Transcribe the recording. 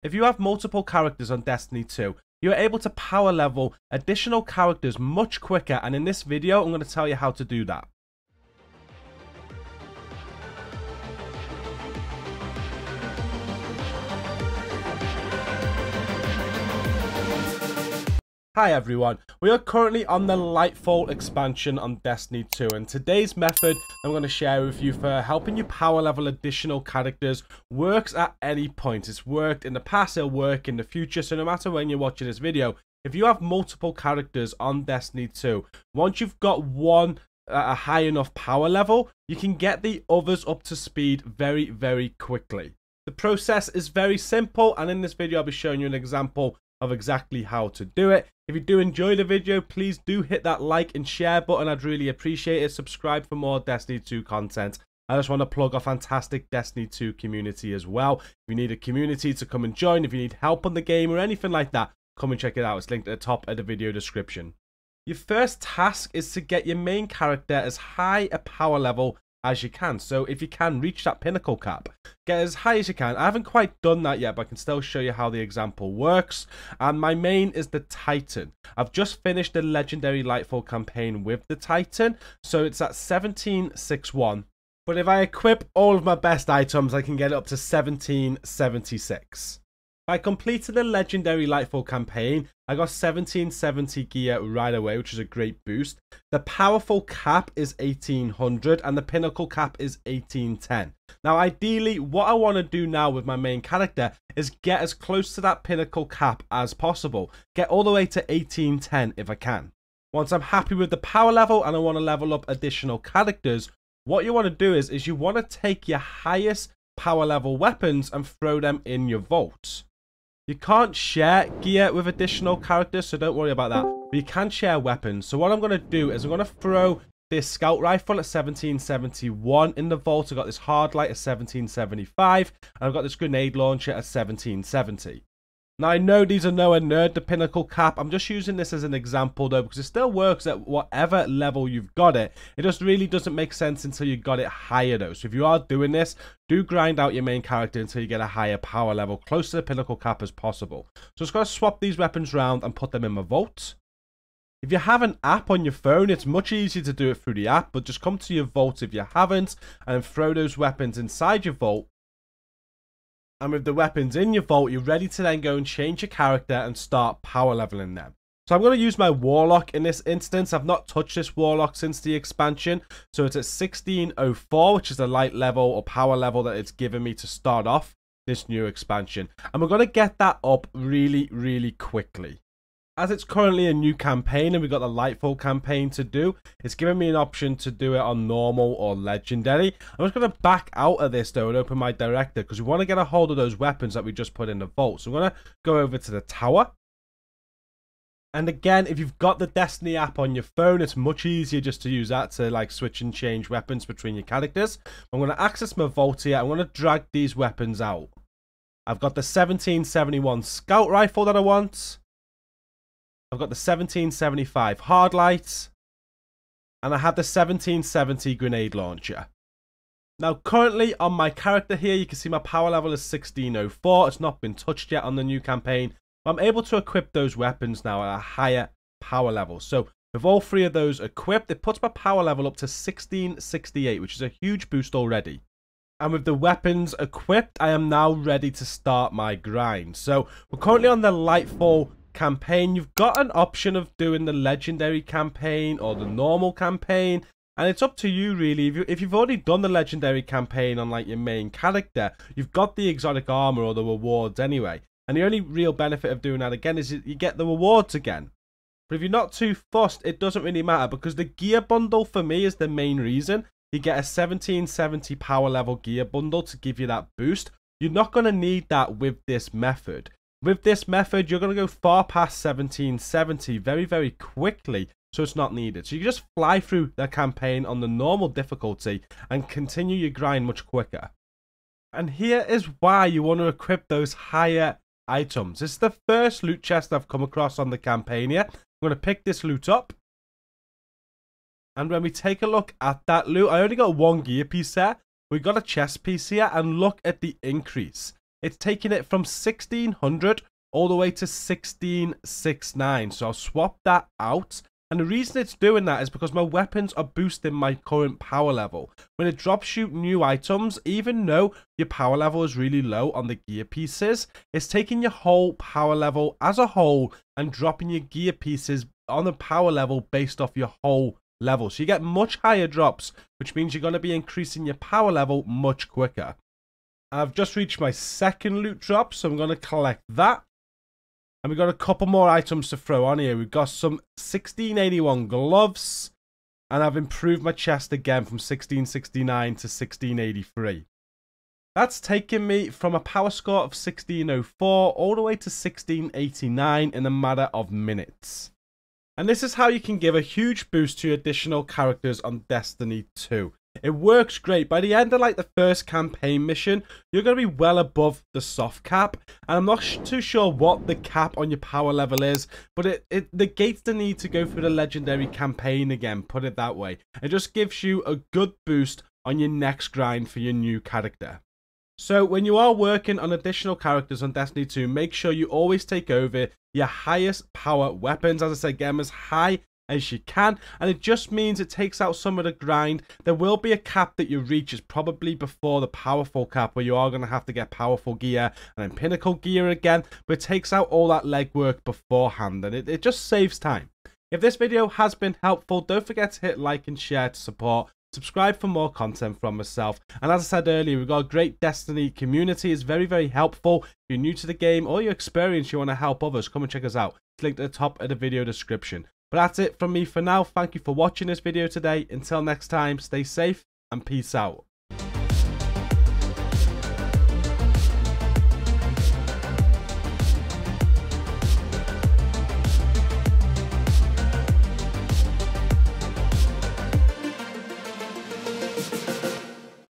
If you have multiple characters on Destiny 2, you are able to power level additional characters much quicker, and in this video I'm going to tell you how to do that. Hi everyone, we are currently on the Lightfall expansion on Destiny 2, and today's method I'm going to share with you for helping you power level additional characters works at any point. It's worked in the past, it'll work in the future, so no matter when you're watching this video, if you have multiple characters on Destiny 2, once you've got one at a high enough power level, you can get the others up to speed very, very quickly. The process is very simple, and in this video I'll be showing you an example of exactly how to do it. If you do enjoy the video, please do hit that like and share button. I'd really appreciate it. Subscribe for more Destiny 2 content. I just want to plug our fantastic Destiny 2 community as well. If you need a community to come and join, if you need help on the game or anything like that, come and check it out. It's linked at the top of the video description. Your first task is to get your main character as high a power level as you can. So if you can reach that pinnacle cap, get as high as you can. I haven't quite done that yet, but I can still show you how the example works. And my main is the Titan. I've just finished the legendary Lightfall campaign with the Titan, so it's at 1761. But if I equip all of my best items, I can get it up to 1776. I completed the legendary Lightfall campaign. I got 1770 gear right away, which is a great boost. The powerful cap is 1800 and the pinnacle cap is 1810. Now ideally what I want to do now with my main character is get as close to that pinnacle cap as possible. Get all the way to 1810 if I can. Once I'm happy with the power level and I want to level up additional characters, what you want to do is you want to take your highest power level weapons and throw them in your vaults. You can't share gear with additional characters, so don't worry about that. But you can share weapons. So what I'm going to do is I'm going to throw this Scout Rifle at 1771 in the vault. I've got this Hard Light at 1775. And I've got this Grenade Launcher at 1770. Now I know these are nowhere near the pinnacle cap. I'm just using this as an example though, because it still works at whatever level you've got it. It just really doesn't make sense until you got it higher though. So if you are doing this, do grind out your main character until you get a higher power level, close to the pinnacle cap as possible. So it's going to swap these weapons around and put them in my vault. If you have an app on your phone, it's much easier to do it through the app, but just come to your vault if you haven't and throw those weapons inside your vault. And with the weapons in your vault, you're ready to then go and change your character and start power leveling them. So I'm going to use my Warlock in this instance. I've not touched this Warlock since the expansion. So it's at 1604, which is the light level or power level that it's given me to start off this new expansion. And we're going to get that up really, really quickly. As it's currently a new campaign and we've got the Lightfall campaign to do, it's giving me an option to do it on normal or legendary. I'm just going to back out of this though and open my Director because we want to get a hold of those weapons that we just put in the vault. So I'm going to go over to the Tower. And again, if you've got the Destiny app on your phone, it's much easier just to use that to like switch and change weapons between your characters. I'm going to access my vault here. I'm going to drag these weapons out. I've got the 1771 Scout Rifle that I want. I've got the 1775 Hard Light, and I have the 1770 Grenade Launcher. Now currently on my character here, you can see my power level is 1604. It's not been touched yet on the new campaign, but I'm able to equip those weapons now at a higher power level. So with all three of those equipped, it puts my power level up to 1668, which is a huge boost already. And with the weapons equipped, I am now ready to start my grind. So we're currently on the Lightfall campaign. You've got an option of doing the legendary campaign or the normal campaign, and it's up to you really. If you've already done the legendary campaign on like your main character, you've got the exotic armor or the rewards anyway, and the only real benefit of doing that again is you get the rewards again. But if you're not too fussed, it doesn't really matter, because the gear bundle for me is the main reason. You get a 1770 power level gear bundle to give you that boost. You're not going to need that with this method. With this method, you're going to go far past 1770 very, very quickly, so it's not needed. So you can just fly through the campaign on the normal difficulty and continue your grind much quicker. And here is why you want to equip those higher items. This is the first loot chest I've come across on the campaign here. I'm going to pick this loot up. And when we take a look at that loot, I only got one gear piece there. We've got a chest piece here, and look at the increase. It's taking it from 1600 all the way to 1669. So I'll swap that out. And the reason it's doing that is because my weapons are boosting my current power level. When it drops you new items, even though your power level is really low on the gear pieces, it's taking your whole power level as a whole and dropping your gear pieces on the power level based off your whole level. So you get much higher drops, which means you're going to be increasing your power level much quicker. I've just reached my second loot drop, so I'm going to collect that. And we've got a couple more items to throw on here. We've got some 1681 gloves. And I've improved my chest again from 1669 to 1683. That's taken me from a power score of 1604 all the way to 1689 in a matter of minutes. And this is how you can give a huge boost to your additional characters on Destiny 2. It works great. By the end of like the first campaign mission, you're going to be well above the soft cap. And I'm not too sure what the cap on your power level is, but it negates the need to go through the legendary campaign again, put it that way. It just gives you a good boost on your next grind for your new character. So when you are working on additional characters on Destiny 2, make sure you always take over your highest power weapons. As I said, get them as high as you can, and it just means it takes out some of the grind. There will be a cap that you reach, is probably before the powerful cap, where you are going to have to get powerful gear and then pinnacle gear again, but it takes out all that legwork beforehand, and it just saves time. If this video has been helpful, don't forget to hit like and share to support. Subscribe for more content from myself. And as I said earlier, we've got a great Destiny community. It's very, very helpful. If you're new to the game or you're experienced, you want to help others, come and check us out. It's linked at the top of the video description. But that's it from me for now. Thank you for watching this video today. Until next time, stay safe and peace out.